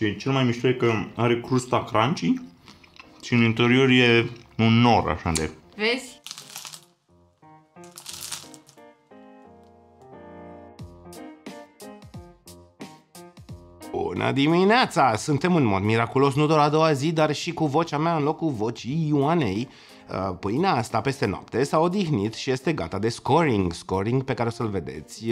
Ce cel mai mișto e că are crusta crunchy și în interior e un nor așa de... Vezi? Bună dimineața! Suntem în mod miraculos nu doar a doua zi, dar și cu vocea mea în locul vocii Ioanei. Pâinea asta peste noapte s-a odihnit și este gata de scoring. Scoring pe care o să-l vedeți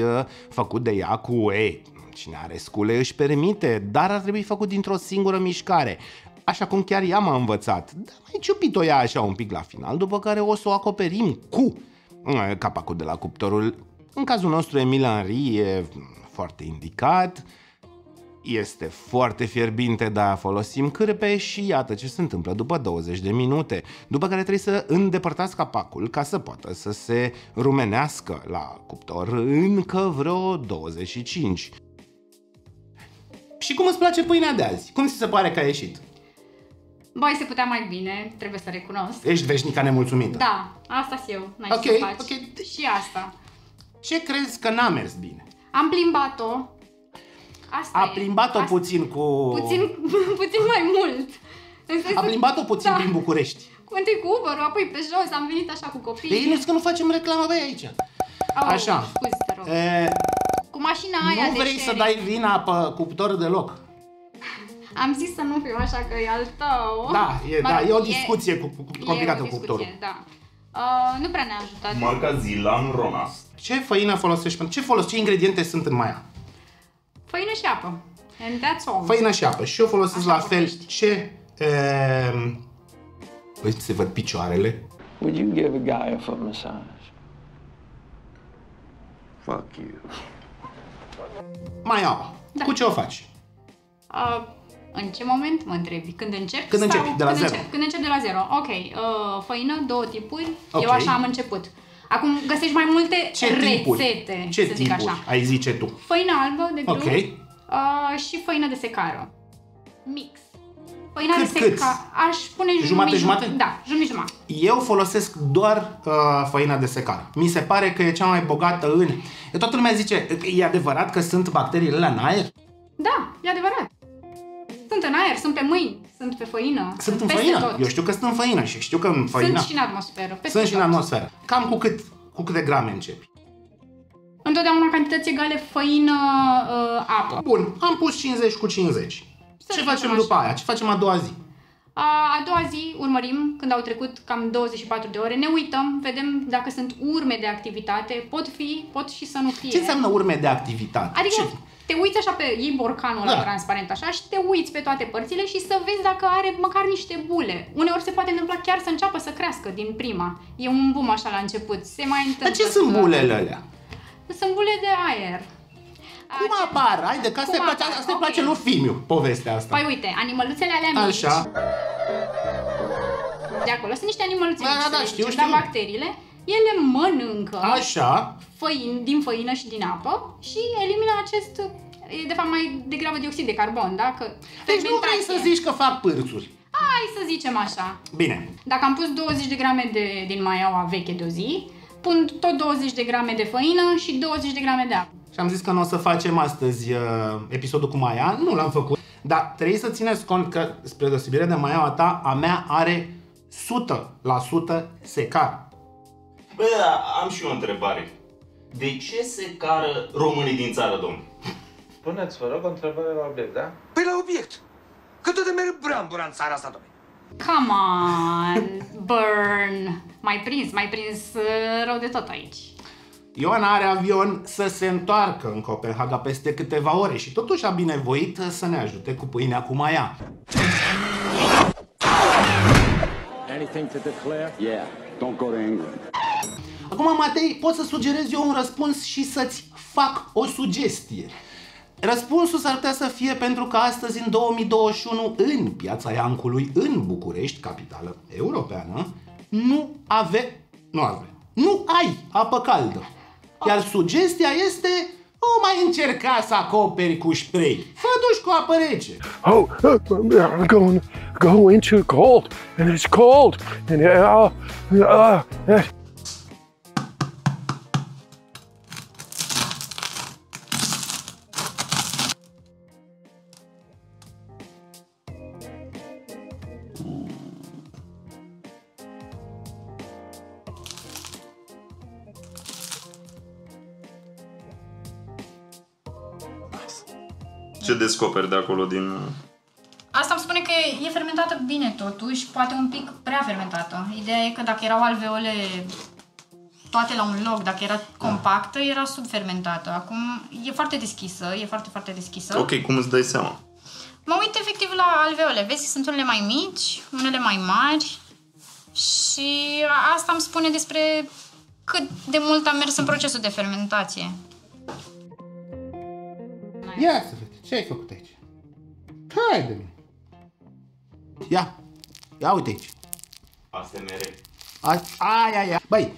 făcut de ea cu E. Cine are scule își permite, dar ar trebui făcut dintr-o singură mișcare. Așa cum chiar ea m-a învățat. Dar mai ciupit-o ea așa un pic la final, după care o să o acoperim cu capacul de la cuptorul. În cazul nostru Emil Henry e foarte indicat. Este foarte fierbinte, dar folosim cârpe și iată ce se întâmplă după 20 de minute. După care trebuie să îndepărtați capacul ca să poată să se rumenească la cuptor încă vreo 25. Și cum îți place pâinea de azi? Cum ți se pare că a ieșit? Băi, se putea mai bine, trebuie să recunosc. Ești veșnica nemulțumită. Da, asta-s eu, n-ai ce să faci. Okay. Și asta. Ce crezi că n-a mers bine? Am plimbat-o. Asta a plimbat-o puțin cu... Puțin mai mult. A plimbat-o puțin prin București. Întâi cu Uber, apoi pe jos, am venit așa cu copiii. Ei, nu-ți că nu facem reclamă pe aici. Așa. Cu mașina aia de nu vrei să dai vina pe cuptor deloc. Am zis să nu fiu așa că e al tău. Da, e o discuție complicată cu cuptorul. Nu prea ne-a ajutat. Marca Zilan Ronas. Ce făină folosești? Ce ingrediente sunt în maia? Făină și apă. And that's all. Făină și apă. Și eu folosesc așa la fel ce... Păi se văd picioarele. Would you give a guy a foot massage? Fuck you. Mai apă. Da. Cu ce o faci? În ce moment mă întrebi? Când încep? Când încep de la zero. Când încep de la zero. Ok. Făină, două tipuri. Okay. Eu așa am început. Acum găsești mai multe rețete, să zic așa. Ai zice tu? Făină albă de grâu și făină de secară. Mix. Făina de secară aș pune jumate-jumate? Da, jumate-jumate. Eu folosesc doar făina de secară. Mi se pare că e cea mai bogată în... Toată lumea zice, e adevărat că sunt bacteriile alea în aer? Da, e adevărat. Sunt în aer, sunt pe mâini. Sunt pe făină. Sunt în făină. Tot. Eu știu că sunt în făină și știu că în făină. Sunt și în atmosferă. Sunt și în atmosferă. Cam cu câte grame începi? Întotdeauna cantități egale făină, apă. Bun, am pus 50 cu 50. Ce facem după aia? Ce facem a doua zi? A doua zi urmărim, când au trecut cam 24 de ore, ne uităm, vedem dacă sunt urme de activitate, pot și să nu fie. Ce înseamnă urme de activitate? Adică te uiți așa pe, iei borcanul ăla transparent așa și te uiți pe toate părțile și să vezi dacă are măcar niște bule. Uneori se poate întâmpla chiar să înceapă să crească din prima. E un boom așa la început, se mai întâmplă. Dar ce sunt bulele alea? Sunt bule de aer. Cum apar? Haide, că asta-i place lui Fimiu, povestea asta. Păi uite, animăluțele alea mici. Așa. De acolo sunt niște animăluțe mici, dar bacteriile, ele mănâncă din făină și din apă și elimină acest, de fapt mai degrabă dioxid de carbon, da? Deci nu vrei să zici că fac pârțuri. Hai să zicem așa. Bine. Dacă am pus 20 de grame din maiaua veche de o zi, pun tot 20 de grame de făină și 20 de grame de apă. Și am zis că nu o să facem astăzi episodul cu maia, nu l-am făcut. Dar trebuie să țineți cont că, spre deosebire de maiaua ta, a mea are 100% secară. Bă, am și o întrebare. De ce secară românii din țară, domnule? Puneți, vă rog, o întrebare la obiect, da? Păi la obiect! Că tot de mereu brambura în țara asta, domnule! Come on, burn! M-ai prins rău de tot aici. Ioana are avion să se întoarcă în Copenhaga peste câteva ore și totuși a binevoit să ne ajute cu pâinea cu maia. Acum, Matei, pot să sugerez eu un răspuns și să-ți fac o sugestie. Răspunsul s-ar putea să fie pentru că astăzi, în 2021, în Piața Iancului, în București, capitală europeană, nu ai apă caldă. Iar sugestia este, nu mai încerca să acoperi cu spray. Fă duși cu apă rece. Oh, I'm going into cold, and it's cold, and Ce descoperi de acolo din... Asta îmi spune că e fermentată bine totuși, poate un pic prea fermentată. Ideea e că dacă erau alveole toate la un loc, dacă era compactă, era subfermentată. Acum e foarte deschisă, e foarte, foarte deschisă. Ok, cum îți dai seama? Mă uit efectiv la alveole. Vezi că sunt unele mai mici, unele mai mari și asta îmi spune despre cât de mult am mers în procesul de fermentație. Ia să vezi, ce ai făcut aici? Hai de mine! Ia! Ia uite aici! ASMR! Aia! Băi,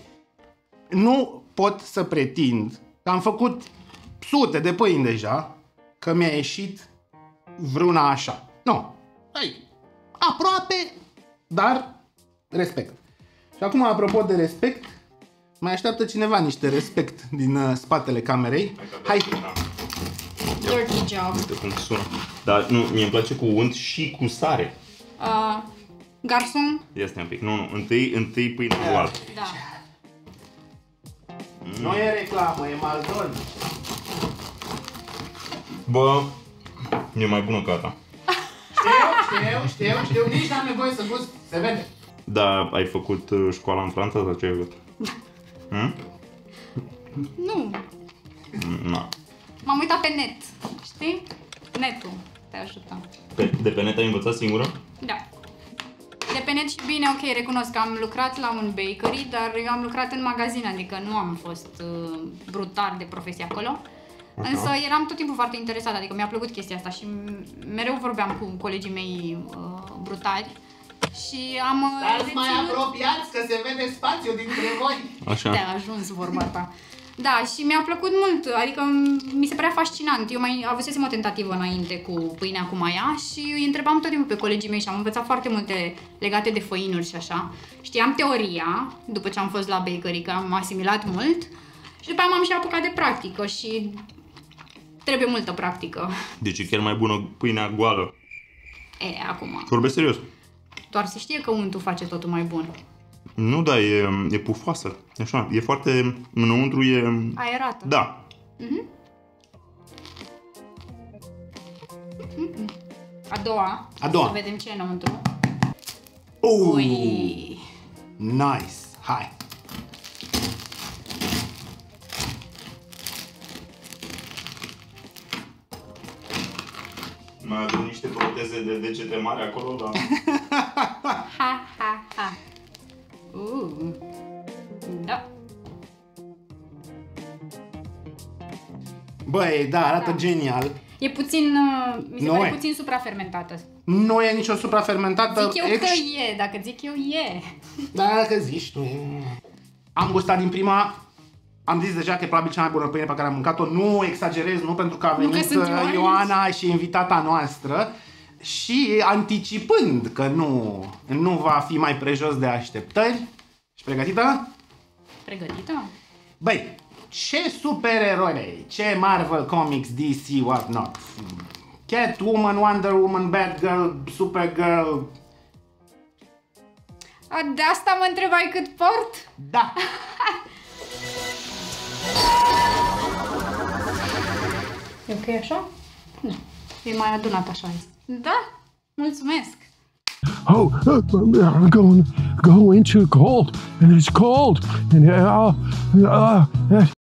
nu pot să pretind că am făcut sute de pâini deja, că mi-a ieșit vreuna așa. Nu! Hai! Aproape, dar respect. Și acum, apropo de respect, mai așteaptă cineva niște respect din spatele camerei. Hai! Dirty job. Uite cum sună. Dar nu, mie îmi place cu unt și cu sare. Garson? Este un pic. Nu, întâi pâine cu alb. Da. Nu e reclamă, e Maldon. Bă, e mai bună ca ta. Știu, nici n-am nevoie să gust, se vede. Da, ai făcut școala în Franța sau ce ai făcut? Nu. Na. M-am uitat pe net, știi? Netul te ajută. De pe net ai învățat singură? Da. De pe net și bine, ok, recunosc că am lucrat la un bakery, dar eu am lucrat în magazin, adică nu am fost brutar de profesie acolo. Așa. Însă eram tot timpul foarte interesată, adică mi-a plăcut chestia asta și mereu vorbeam cu colegii mei brutari. Și am reținut... mai apropiați, că se vede spațiu dintre voi! Așa. Te-a ajuns vorba ta. Da, și mi-a plăcut mult, adică mi se părea fascinant. Eu mai avusesem o tentativă înainte cu pâinea cu maia și îi întrebam tot timpul pe colegii mei și am învățat foarte multe legate de făinuri și așa. Știam teoria, după ce am fost la bakery, că am asimilat mult și după aia m-am și apucat de practică și trebuie multă practică. Deci e chiar mai bună pâinea goală. E, acum... Vorbesc serios. Doar se știe că untul face totul mai bun. Nu, da, e pufoasă, așa, e foarte, înăuntru e... Aerată. Da. A doua. Să vedem ce e înăuntru. Ui! Nice! Hai! Mai adun niște proteze de degete mari acolo, dar... Ha! Da. Băi, da, arată genial. E puțin, mi se pare puțin suprafermentată. Nu e nicio suprafermentată. Zic eu că e, dacă zic eu e. Da, dacă zici tu. Am gustat din prima, am zis deja că e probabil cea mai bună pâine pe care am mâncat-o. Nu exagerez, nu pentru că a venit Ioana și invitata noastră. Și anticipând că nu va fi mai prejos de așteptări. Și pregătită? Pregătită? Băi, ce supereroi, ce Marvel Comics, DC, whatnot. Catwoman, Wonder Woman, Batgirl, Supergirl. De asta mă întrebai cât port? Da. E ok așa? Nu. E mai adunat așa. Da, mulțumesc. Oh, I'm going into cold, and it's cold, and